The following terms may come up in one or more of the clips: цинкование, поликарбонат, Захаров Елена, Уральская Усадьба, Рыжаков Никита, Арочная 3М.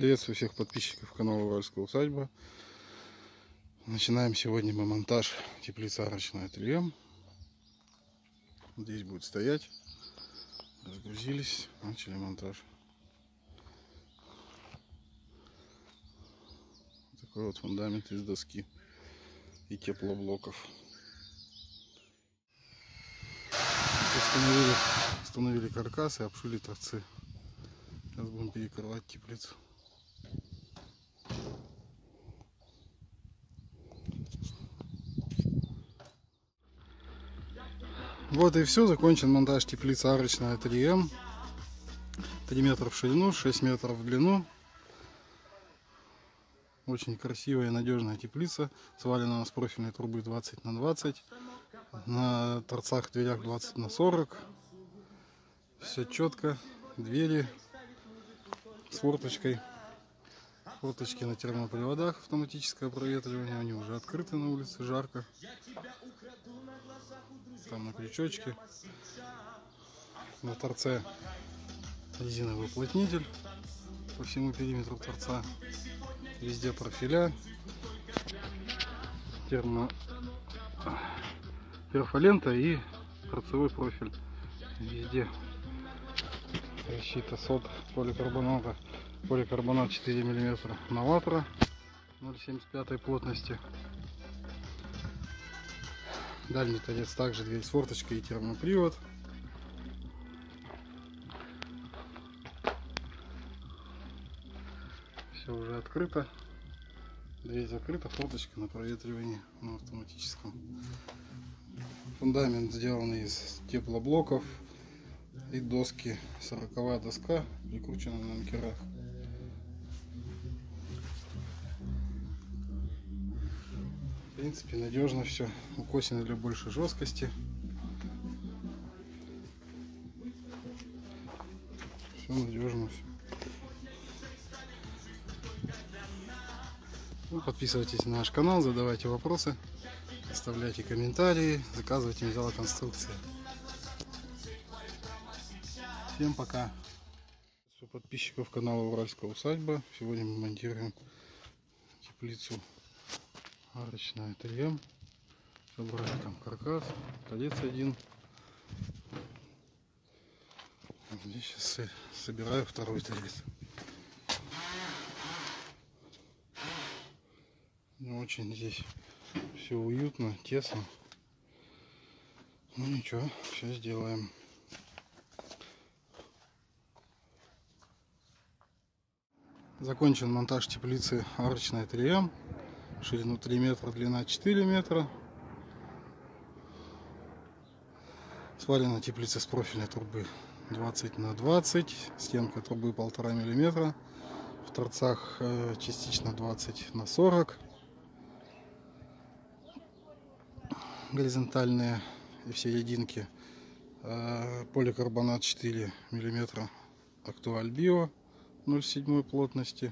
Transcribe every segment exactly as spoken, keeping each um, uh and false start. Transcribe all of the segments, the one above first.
Приветствую всех подписчиков канала Уральская Усадьба. Начинаем сегодня мы монтаж теплицы Арочная три эм. Здесь будет стоять. Разгрузились, начали монтаж. Такой вот фундамент из доски и теплоблоков. Установили, установили каркас и обшили торцы. Сейчас будем перекрывать теплицу. Вот и все, закончен монтаж теплицы Арочная три эм. три метра в ширину, шесть метров в длину. Очень красивая и надежная теплица. Свалена она с профильной трубы двадцать на двадцать. На торцах, дверях двадцать на сорок. Все четко. Двери с форточкой. Форточки на термоприводах, автоматическое проветривание. Они уже открыты, на улице жарко. Там на крючочке. На торце резиновый уплотнитель по всему периметру торца. Везде профиля. Термо... перфолента и торцевой профиль. Везде защита сод поликарбоната. Поликарбонат четыре миллиметра новатора ноль семьдесят пять плотности. Дальний торец также дверь с форточкой и термопривод. Все уже открыто. Дверь закрыта, форточка на проветривании на автоматическом. Фундамент сделан из теплоблоков и доски. Сороковая доска, прикручена на анкерах. В принципе, надежно все. Укосины для большей жесткости. Все надежно. Все. Ну, подписывайтесь на наш канал, задавайте вопросы. Оставляйте комментарии, заказывайте металлоконструкции. конструкции. Всем пока. Подписчиков канала Уральская Усадьба. Сегодня мы монтируем теплицу Арочная три эм. Собрали там каркас, колец один. Здесь сейчас собираю второй торец. Ну, очень здесь все уютно, тесно. Ну ничего, все сделаем. Закончен монтаж теплицы Арочная три эм. Ширину три метра, длина четыре метра. Свалена теплица с профильной трубы двадцать на двадцать. Стенка трубы полтора миллиметра. В торцах частично двадцать на сорок. Горизонтальные и все единки поликарбонат четыре миллиметра, актуаль био ноль семь плотности.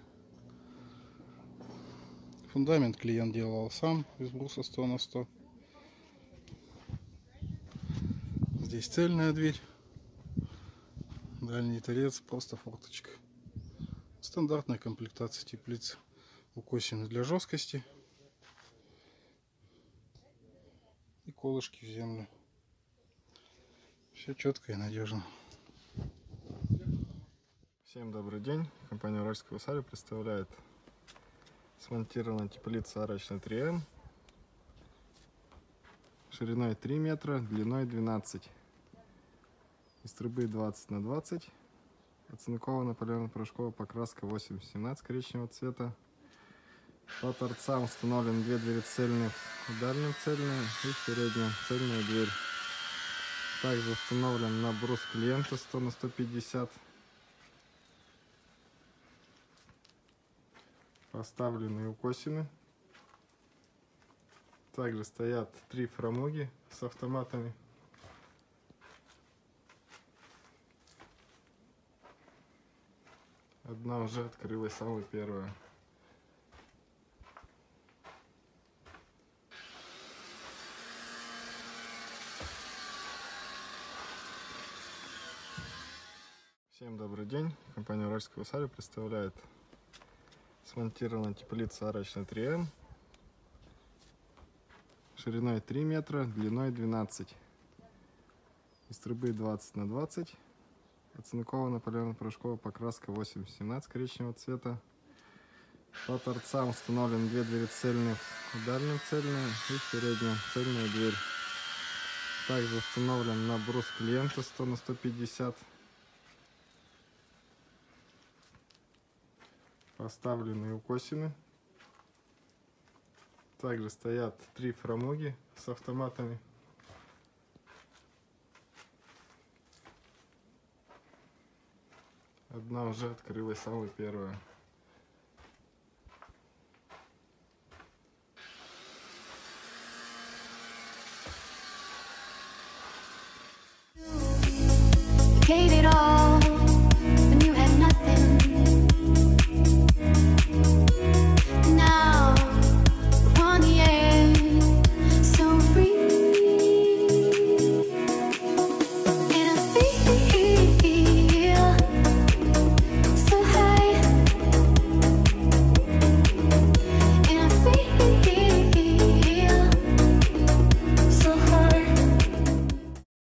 Фундамент клиент делал сам из бруса сто на сто. Здесь цельная дверь, дальний торец просто форточка. Стандартная комплектация теплиц, укосины для жесткости и колышки в землю. Все четко и надежно. Всем добрый день. Компания Уральская Усадьба представляет смонтированную теплицу Арочная три эм шириной три метра, длиной двенадцать, из трубы двадцать на двадцать, оцинкована полимерно-порошковая покраска восемь семнадцать коричневого цвета. По торцам установлены две двери цельные, дальняя цельная и передняя цельная дверь. Также установлен на брус клиента сто на сто пятьдесят. Поставлены укосины. Также стоят три фрамуги с автоматами. Одна уже открылась, самая первая. Всем добрый день. Компания Уральская Усадьба представляет Смонтирована теплица Арочная три эм шириной три метра, длиной двенадцать. Из трубы двадцать на двадцать. Оцинкована полярно-порошковая покраска восемь семнадцать коричневого цвета. По торцам установлены две двери цельных, дальняя цельная и передняя цельная дверь. Также установлен наброс клиента сто на сто пятьдесят. Поставлены укосины. Также стоят три фрамуги с автоматами. Одна уже открылась, самая первая.